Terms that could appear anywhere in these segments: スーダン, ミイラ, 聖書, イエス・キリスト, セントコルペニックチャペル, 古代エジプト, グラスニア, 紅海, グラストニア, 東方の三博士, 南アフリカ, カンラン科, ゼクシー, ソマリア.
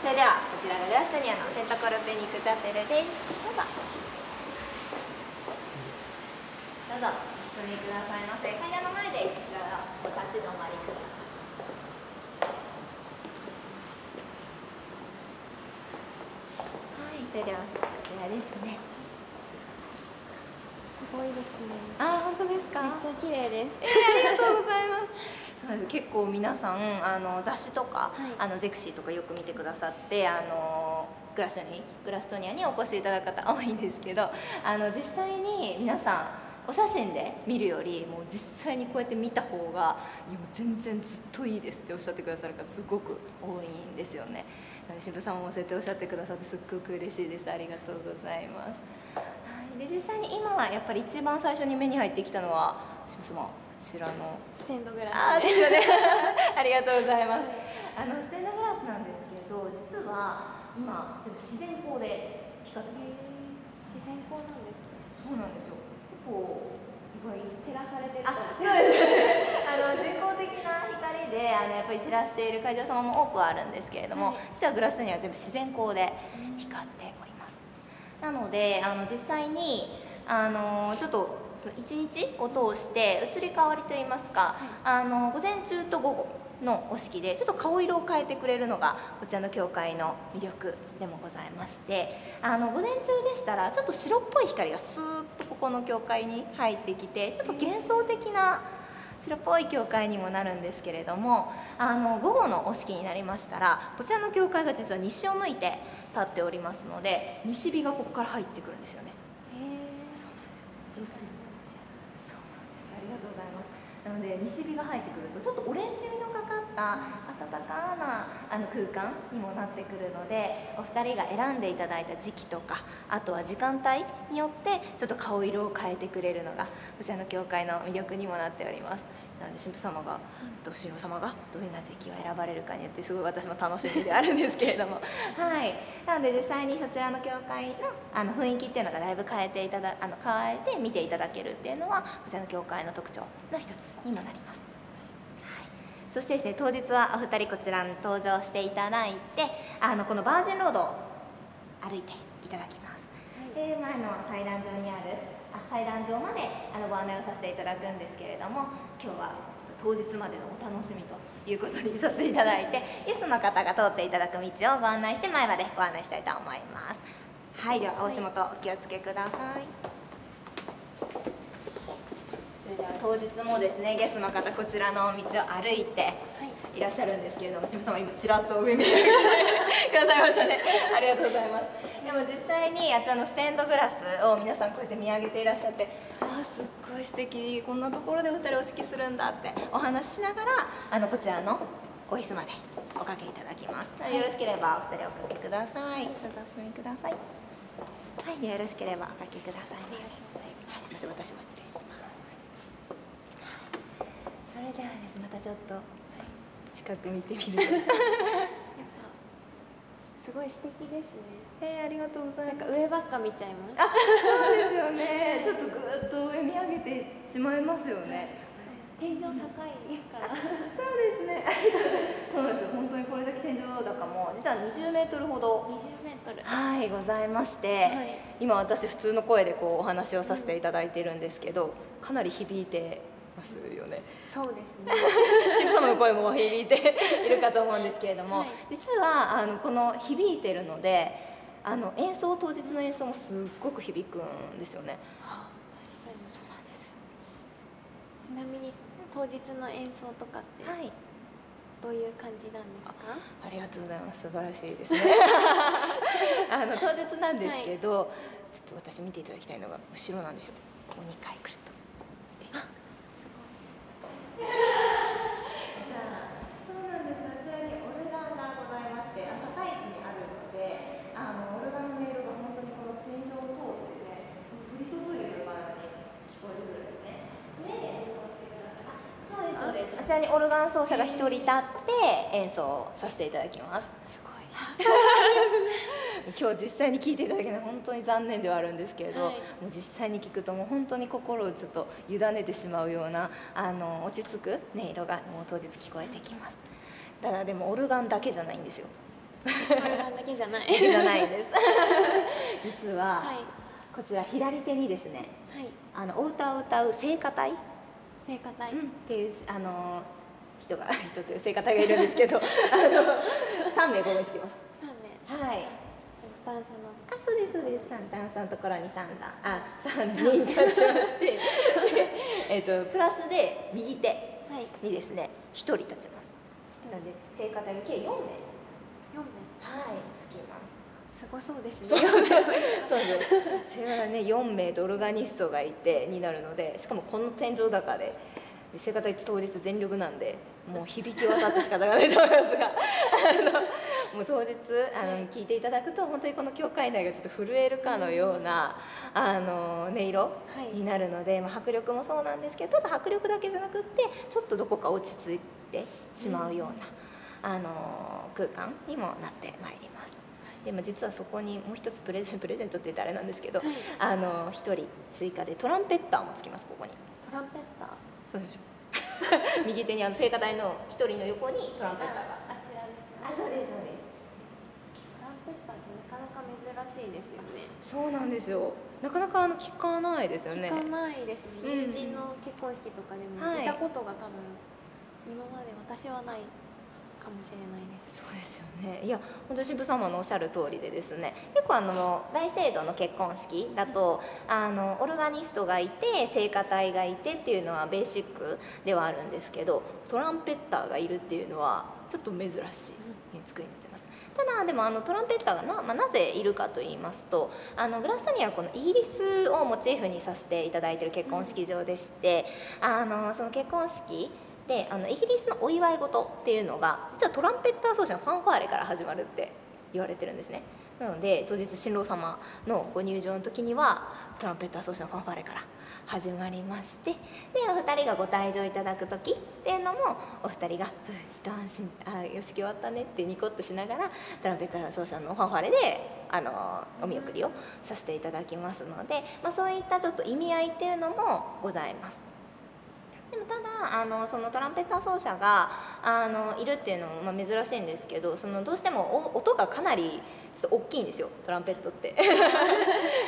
それではこちらがグラスニアのセントコルペニックチャペルです。どうぞどうぞお進みくださいませ。階段の前でこちらお立ち止まりください。それではこちらですね。すごいですね。あ、本当ですか。めっちゃ綺麗です。ありがとうございます。そうです。結構皆さん雑誌とか、ゼクシーとかよく見てくださってグラストニアにお越しいただく方多いんですけど、実際に皆さんお写真で見るよりもう実際にこうやって見た方がいや全然ずっといいですっておっしゃってくださる方すごく多いんですよね。渋さんもそうやっておっしゃってくださってすっごく嬉しいです。ありがとうございます。はい、で実際に今やっぱり一番最初に目に入ってきたのは渋さんこちらのステンドグラス、あですよね。ありがとうございます。ステンドグラスなんですけど実は今自然光で光ってます。自然光なんですね。そうなんですよ。結構意外に照らされてる。人工的な光でやっぱり照らしている会場様も多くあるんですけれども、はい、実はグラスには全部自然光で光っております。なので実際にちょっと一日を通して移り変わりといいますか、はい、午前中と午後のお式でちょっと顔色を変えてくれるのがこちらの教会の魅力でもございまして、午前中でしたらちょっと白っぽい光がスーッとここの教会に入ってきてちょっと幻想的な白っぽい教会にもなるんですけれども、午後のお式になりましたらこちらの教会が実は西を向いて立っておりますので西日がここから入ってくるんですよね。そうなんですよ。そうするとそうなんです。ありがとうございます。なので西日が入ってくるとちょっとオレンジ味のかかった温かな空間にもなってくるので、お二人が選んでいただいた時期とかあとは時間帯によってちょっと顔色を変えてくれるのがこちらの教会の魅力にもなっております。なので神父様がどんな時期を選ばれるかによってすごい私も楽しみであるんですけれども、はい、なので実際にそちらの教会の雰囲気っていうのがだいぶ変えて見ていただけるっていうのはこちらの教会の特徴の一つにもなります。はい、そしてですね、当日はお二人こちらに登場していただいてこのバージンロードを歩いていただきます。はい、で前の祭壇場にある祭壇場までご案内をさせていただくんですけれども、今日はちょっと当日までのお楽しみということにさせていただいて、ゲストの方が通っていただく道をご案内して前までご案内したいと思います。はい、ではお足元お気をつけください。それでは当日もですね、ゲストの方こちらの道を歩いていらっしゃるんですけれども、渋さんは今ちらっと上見てくださいましたね。ありがとうございます。でも実際にあちらのステンドグラスを皆さんこうやって見上げていらっしゃって、ああすっごい素敵、こんなところでお二人お式するんだってお話ししながらこちらのお椅子までおかけいただきます。よろしければお二人おかけください。どうぞお進みください。はい、よろしければおかけくださいませ。はい、すみません、私も失礼します。それではですね、またちょっと近く見てみるとすごい素敵ですね。ありがとうございます。上ばっか見ちゃいます。あ、そうですよね。ちょっとぐーっと上見上げてしまいますよね。天井高いから。そうですね。そうです。本当にこれだけ天井高も実は20メートルほど。20メートル。はい、ございまして。はい、今私普通の声でこうお話をさせていただいているんですけど、かなり響いてますよね。そうですね。渋さんの声も響いているかと思うんですけれども、はい、実はこの響いてるので演奏当日の演奏もすっごく響くんですよね。あ、確かにそうなんですよ。ちなみに当日の演奏とかって、はい、どういう感じなんですか？ありがとうございます。素晴らしいですね。当日なんですけど、はい、ちょっと私見ていただきたいのが後ろなんですよ。ここ2回くると。こちらにオルガン奏者が1人立って演奏させていただきます。すごい。今日実際に聴いていただけない本当に残念ではあるんですけれど、はい、もう実際に聴くともう本当に心をちょっと委ねてしまうような落ち着く音色がもう当日聞こえてきます。ただでもオルガンだけじゃないんですよ。看板だけじゃない。じゃないです。実は、はい、こちら左手にですね、はい、お歌を歌う聖歌隊っていう人という聖歌隊がいるんですけど、3名ごめんつきます。3名。はい。三段さんの。あ、そうですそうです。三段さんのところに3人立ちまして、プラスで右手にですね、1人立ちます。なので聖歌隊が計4名。はい、つきます。すごそうですね。そうだね、4名とオルガニストがいてになるので、しかもこの天井高で聖歌隊当日全力なんで、もう響き渡って仕方がないと思いますが、もう当日聞いていただくと本当にこの教会内がちょっと震えるかのような音色になるので、まあ迫力もそうなんですけど、ただ迫力だけじゃなくってちょっとどこか落ち着いてしまうような。空間にもなってまいります。でも実はそこにもう一つプレゼントって言ってあれなんですけど、1人追加でトランペッターもつきます。ここにトランペッター、そうでしょ右手に聖歌隊の1人の横にトランペッターがあちらですね。あ、そうですそうです。トランペッターってなかなか珍しいですよね。そうなんですよ。なかなか聞かないですよね。聞かないですね。友人の結婚式とかでも聞いたことが多分今まで私はないかもしれないです。そうですよね。いや本当に神父様のおっしゃる通りでですね、結構大聖堂の結婚式だと、オルガニストがいて聖歌隊がいてっていうのはベーシックではあるんですけど、トランペッターがいるっていうのはちょっと珍しい作りになってます。ただでもトランペッターがなぜいるかと言いますと、グラスタニアはこのイギリスをモチーフにさせていただいている結婚式場でして、その結婚式でイギリスのお祝い事っていうのが実はトランペッター奏者のファンファーレから始まるって言われてるんですね。なので当日新郎様のご入場の時にはトランペッター奏者のファンファーレから始まりまして、でお二人がご退場いただく時っていうのもお二人が「一安心、あよしき終わったね」ってニコッとしながらトランペッター奏者のファンファーレでお見送りをさせていただきますので、そういったちょっと意味合いっていうのもございます。でもただそのトランペッター奏者がいるっていうのも珍しいんですけど、どうしても音がかなりちょっと大きいんですよ、トランペットって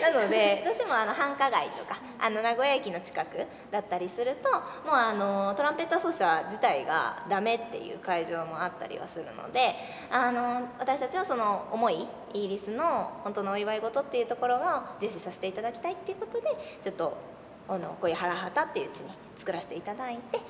なのでどうしても繁華街とか名古屋駅の近くだったりすると、もうトランペッター奏者自体がダメっていう会場もあったりはするので、私たちはその思いイギリスの本当のお祝い事っていうところを重視させていただきたいっていうことで、ちょっとこういうハラハタっていううちに作らせていただいて、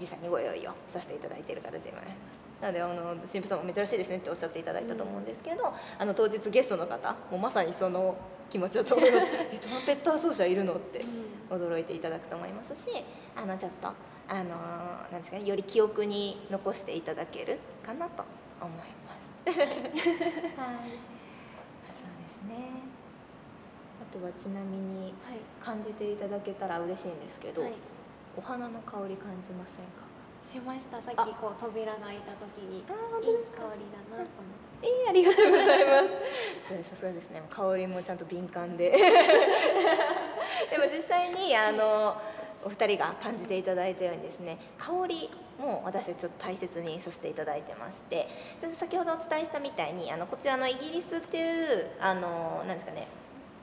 実際にご用意をさせていただいている形になります。なので神父さんも珍しいですねっておっしゃっていただいたと思うんですけど、当日ゲストの方もまさにその気持ちだと思いますトランペッター奏者いるのって驚いていただくと思いますし、ちょっとなんですかね、より記憶に残していただけるかなと思いますはい、そうですね。あとはちなみに感じていただけたら嬉しいんですけど、はい、お花の香り感じませんか？しました。さっきこう扉が開いた時にいい香りだなと思って。ありがとうございます。そうです、さすがですね。香りもちゃんと敏感で。でも実際にお二人が感じていただいたようにですね、香りも私たちちょっと大切にさせていただいてまして、先ほどお伝えしたみたいにこちらのイギリスっていうなんですかね、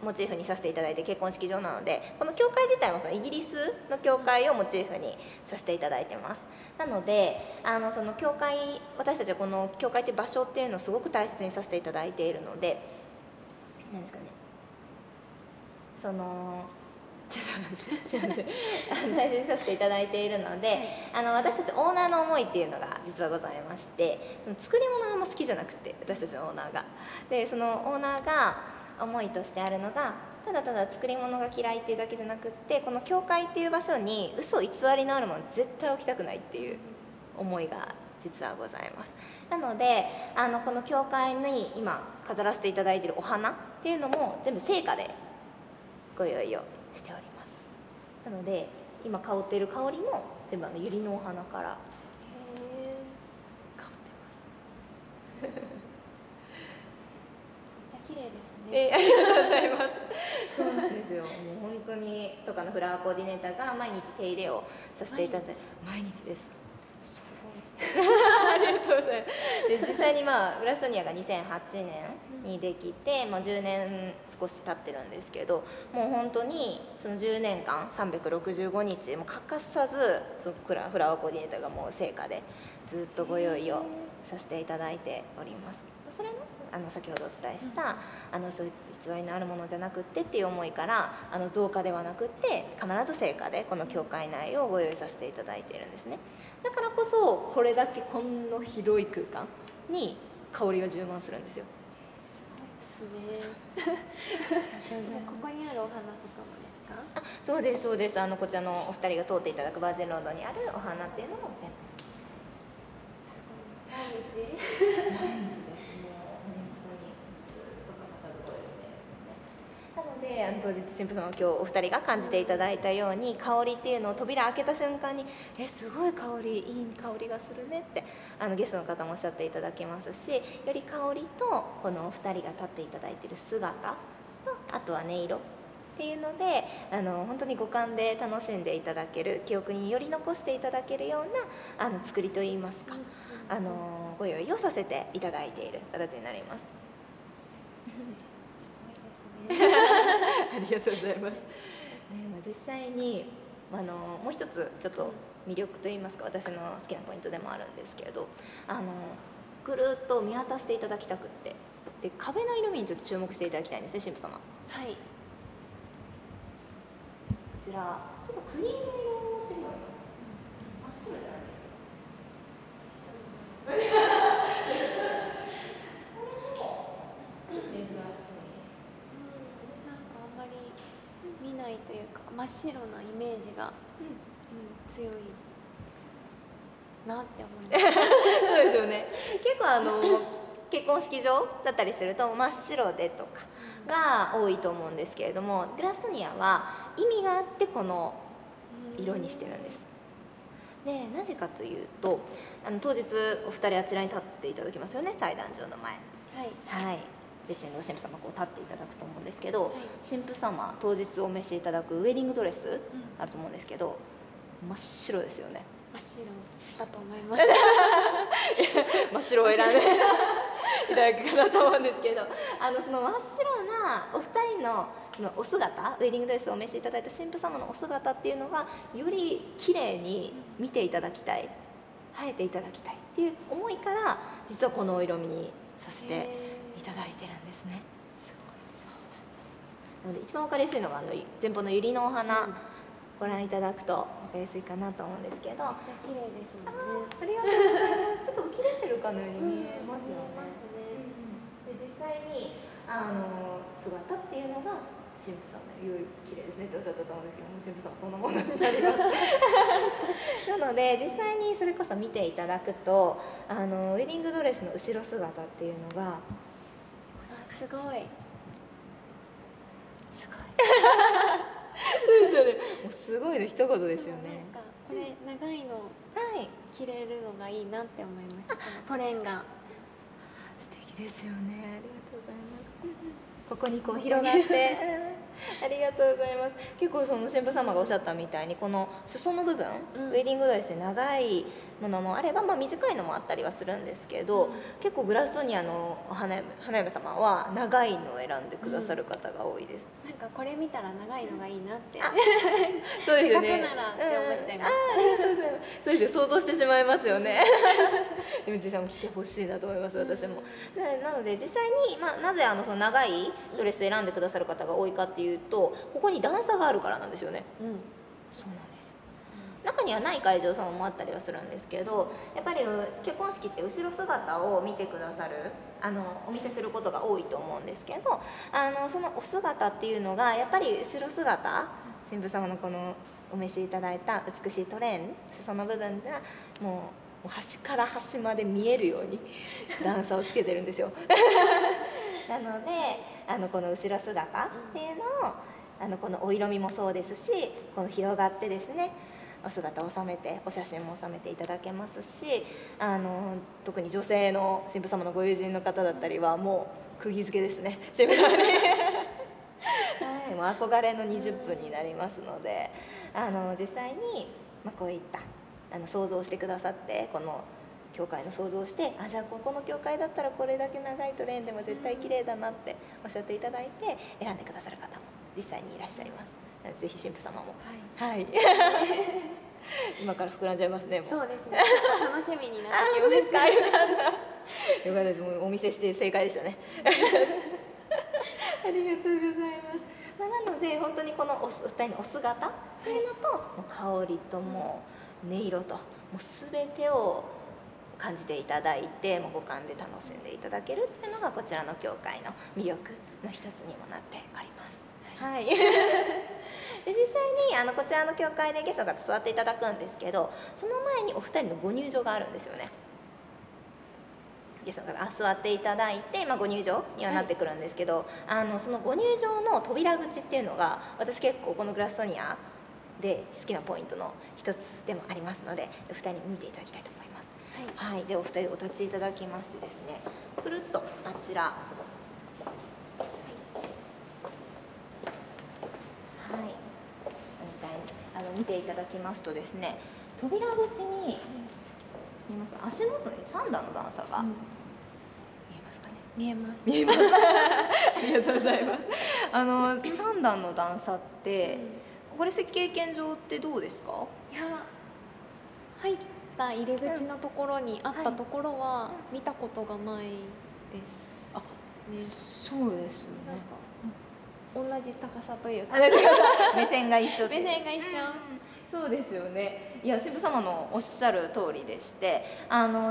モチーフにさせていただいて結婚式場なので、この教会自体もそのイギリスの教会をモチーフにさせていただいてます。なのでその教会、私たちはこの教会って場所っていうのをすごく大切にさせていただいているので、何ですかね、すいません大切にさせていただいているので、はい、私たちオーナーの思いっていうのが実はございまして、その作り物があんま好きじゃなくて、私たちのオーナーが。でそのオーナーが思いとしてあるのが、ただただ作り物が嫌いっていうだけじゃなくって、この教会っていう場所に嘘偽りのあるもの絶対置きたくないっていう思いが実はございます。なのでこの教会に今飾らせていただいているお花っていうのも全部聖歌でご用意をしております。なので今香っている香りも全部ユリのお花から香ってますめっちゃ綺麗です。ありがとうございますそうなんですよ。もう本当にとかのフラワーコーディネーターが毎日手入れをさせていただいて、毎日です。そうですありがとうございます。で実際にまあグラストニアが2008年にできて、まあ、10年少し経ってるんですけど、もう本当にその10年間365日も欠かさずそのフラワーコーディネーターがもう成果でずっとご用意をさせていただいております。それの先ほどお伝えしたそういう偽りのあるものじゃなくってっていう思いから造花ではなくって必ず成果でこの教会内をご用意させていただいているんですね。だからこそこれだけこんな広い空間に香りが充満するんですよ。すごいですね。ここにあるお花とかもですか？あ、そうですそうです。こちらのお二人が通っていただくバージンロードにあるお花っていうのも全部。すごい。毎日。当日神父様は今日お二人が感じていただいたように香りっていうのを扉開けた瞬間に「すごい香りいい香りがするね」ってゲストの方もおっしゃっていただけますし、より香りとこのお二人が立っていただいている姿とあとは音色っていうので本当に五感で楽しんでいただける、記憶により残していただけるような作りといいますかご用意をさせていただいている形になります。ありがとうございます。実際にもう一つちょっと魅力といいますか私の好きなポイントでもあるんですけれどぐるっと見渡していただきたくって、で壁の色味にちょっと注目していただきたいんですね神父様。はい、こちらちょっとクリーム色をしてるような真っ白じゃないですか。というか真っ白なイメージが、強いなって思います。そうですよね。結構結婚式場だったりすると真っ白でとかが多いと思うんですけれども、グラストニアは意味があってこの色にしてるんです。でなぜかというと当日お二人あちらに立っていただきますよね祭壇場の前。はい。はいで新郎神父様こう立っていただくと思うんですけど、はい、神父様当日お召しいただくウェディングドレスあると思うんですけど、真っ白ですよね。真っ白だと思います。真っ白を選んでいただくかなと思うんですけど、その真っ白なお二人のそのお姿、ウェディングドレスをお召しいただいた神父様のお姿っていうのがより綺麗に見ていただきたい、映えていただきたいっていう思いから実はこのお色味にさせていただいてるんですね。なので一番分かりやすいのが前方のユリのお花、ご覧いただくと分かりやすいかなと思うんですけど。めっちゃ綺麗ですね。ありがとうございます。ちょっと切れてるかのように見えますよね。で実際に姿っていうのが神父さんのより綺麗ですねっておっしゃったと思うんですけども、神父さんはそんなものになります。なので実際にそれこそ見ていただくとウェディングドレスの後ろ姿っていうのが。すごい。すごい。そうですよね。もうすごいの一言ですよね。これ長いの着れるのがいいなって思いました。トレンが素敵ですよね。ありがとうございます。ここにこう広がって、ありがとうございます。結構その神父様がおっしゃったみたいにこの裾の部分、ウェディングドレスで長いものもあれば、まあ、短いのもあったりはするんですけど、結構グラストニアの花嫁様は長いのを選んでくださる方が多いです。なんかこれ見たら長いのがいいなって。そうですよね。ならって思っちゃいます。そうですよ、想像してしまいますよね。でも実際も来てほしいなと思います私も。なので実際に、まあ、なぜその長いドレス選んでくださる方が多いかっていうと、ここに段差があるからなんですよね。そうなんですよ。中にはない会場様もあったりはするんですけど、やっぱり結婚式って後ろ姿を見てくださるお見せすることが多いと思うんですけど、そのお姿っていうのがやっぱり後ろ姿、神父様のこのお召しいただいた美しいトレーン裾の部分がもう端から端まで見えるように段差をつけてるんですよ。なのでこの後ろ姿っていうのをこのお色味もそうですし、この広がってですねお姿を収めてお写真も収めていただけますし、特に女性の神父様のご友人の方だったりはもう釘付けですね神父様に。はい、もう憧れの20分になりますので、実際に、こういった想像してくださってこの教会の想像をして、あ、じゃあここの教会だったらこれだけ長いトレーンでも絶対綺麗だなっておっしゃっていただいて選んでくださる方も実際にいらっしゃいます。ぜひ神父様も、はい、はい、今から膨らんじゃいますね。もうそうですね、楽しみになってきます。ですか、よかった、よかったです。もうお見せして正解でしたね。ありがとうございます。まあ、なので本当にこのお二人のお姿っていうのと、もう香りともう音色ともう全てを感じていただいて、もう五感で楽しんでいただけるっていうのがこちらの教会の魅力の一つにもなっております。はい、で実際にこちらの教会でゲストが座っていただくんですけど、その前にお二人のご入場があるんですよね。ゲストが座っていただいて、まあ、ご入場にはなってくるんですけど、はい、そのご入場の扉口っていうのが私結構このグラストニアで好きなポイントの一つでもありますので、お二人に見ていただきたいと思います。はい、はい、でお二人お立ちいただきましてですね、くるっとあちら、見ていただきますとですね、扉口に見えますか、足元に3段の段差が、見えますかね。見えます。見えます。ありがとうございます。3段の段差って、これ設計験上ってどうですか？いや、入った入り口のところにあったところは見たことがないです。あ、ね、そうですよね。同じ高さというか目線が一緒っていう。目線が一緒、そうですよね。いや、神父様のおっしゃる通りでして、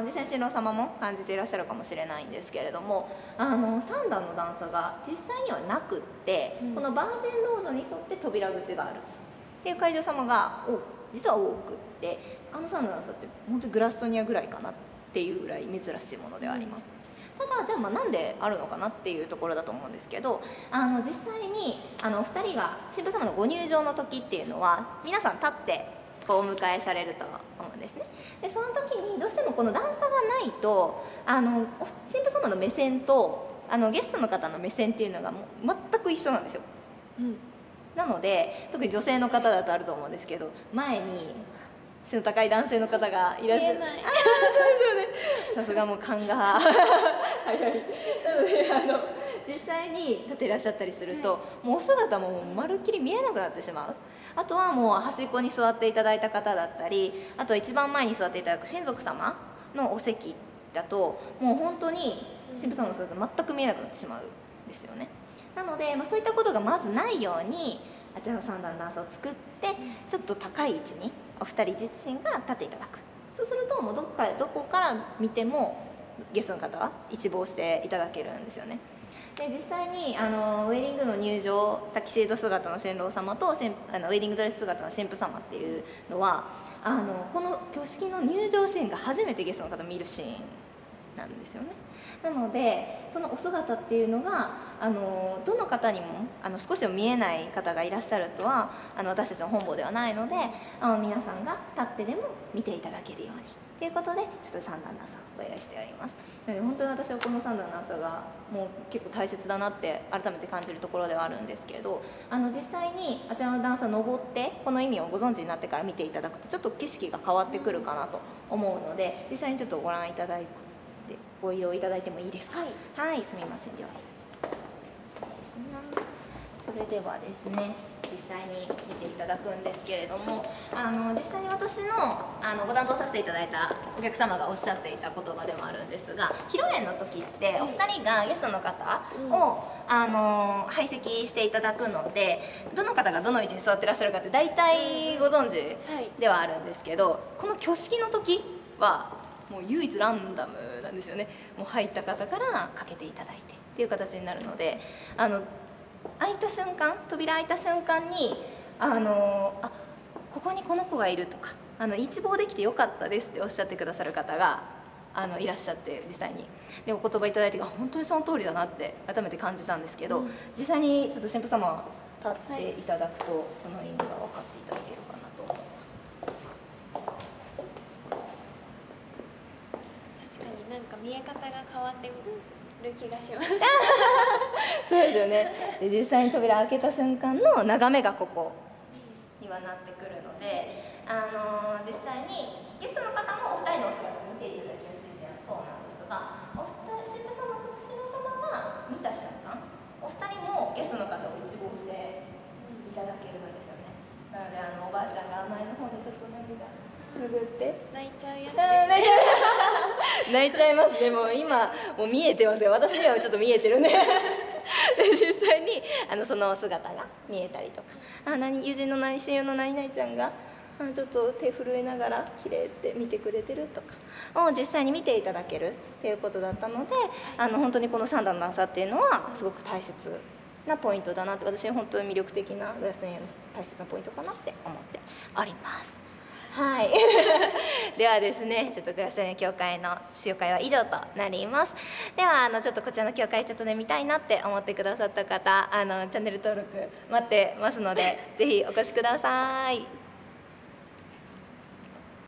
実際に新郎様も感じていらっしゃるかもしれないんですけれども、3段の段差が実際にはなくって、このバージンロードに沿って扉口があるっていう会場様が実は多くって、3段の段差って本当にグラストニアぐらいかなっていうぐらい珍しいものではあります。ただ、じゃあ、まあなんであるのかなっていうところだと思うんですけど、実際にお二人が神父様のご入場の時っていうのは皆さん立ってこうお迎えされると思うんですね。でその時にどうしてもこの段差がないと神父様の目線とゲストの方の目線っていうのがもう全く一緒なんですよ。なので特に女性の方だとあると思うんですけど、前に背の高い男性の方がいらっしゃる。ああ、そうですよね。さすがもう勘が早い。なので実際に立っていらっしゃったりすると、もうお姿もまるっきり見えなくなってしまう。あとはもう端っこに座っていただいた方だったり、あとは一番前に座っていただく親族様のお席だと、もう本当に神父様の姿が全く見えなくなってしまうんですよね。なので、まあ、そういったことがまずないように、あちらの3段段差を作って、ちょっと高い位置にお二人自身が立っていただく。そうすると、もうどこから見てもゲストの方は一望していただけるんですよね。で実際にウェディングの入場、タキシード姿の新郎様とウェディングドレス姿の新婦様っていうのは、この挙式の入場シーンが初めてゲストの方を見るシーンなんですよね。なので、そのお姿っていうのがどの方にも少しでも見えない方がいらっしゃるとは私たちの本望ではないので、皆さんが立ってでも見ていただけるようにということで、ちょっと3段の朝をご用意しております。なので本当に私はこの3段の朝がもう結構大切だなって改めて感じるところではあるんですけれど、実際にあちらの段差登ってこの意味をご存知になってから見ていただくと、ちょっと景色が変わってくるかなと思うので、実際にちょっとご覧いただいて。ご移動いただいてもいいですか。はい、はい、すみません。では失礼します。それではですね、実際に見ていただくんですけれども、実際に私のご担当させていただいたお客様がおっしゃっていた言葉でもあるんですが、披露宴の時ってお二人がゲストの方を排斥していただくので、どの方がどの位置に座ってらっしゃるかって大体ご存知ではあるんですけど、この挙式の時はもう唯一ランダムなんですよね。もう入った方からかけていただいてっていう形になるので、開いた瞬間、扉開いた瞬間にあ、ここにこの子がいるとか、一望できてよかったですっておっしゃってくださる方がいらっしゃって、実際にでお言葉いただいて、本当にその通りだなって改めて感じたんですけど、実際にちょっと神父様立っていただくと、その意味が分かっていただけるかなと思います。なんか見え方が変わってる気がします。そうですよね。で実際に扉開けた瞬間の眺めがここにはなってくるので、実際にゲストの方もお二人のお姿を見ていただきます。そうなんですが、お二人神父様と白様が見た瞬間、お二人もゲストの方を一望していただければいいですよね。なのでおばあちゃんが甘えの方でちょっと涙拭って泣いちゃうやつです、ね、泣いちゃいますね。もう今もう見えてますよ。私にはちょっと見えてるね実際にその姿が見えたりとか、友人の何親友の何々ちゃんがちょっと手震えながらきれいって見てくれてるとかを実際に見ていただけるっていうことだったので、本当にこの3段の朝っていうのはすごく大切なポイントだなって、私本当に魅力的なグラス園の大切なポイントかなって思っております。はいではですね、ちょっとグラス園教会の集会は以上となります。ではちょっとこちらの教会ちょっとね見たいなって思ってくださった方、チャンネル登録待ってますのでぜひお越しください。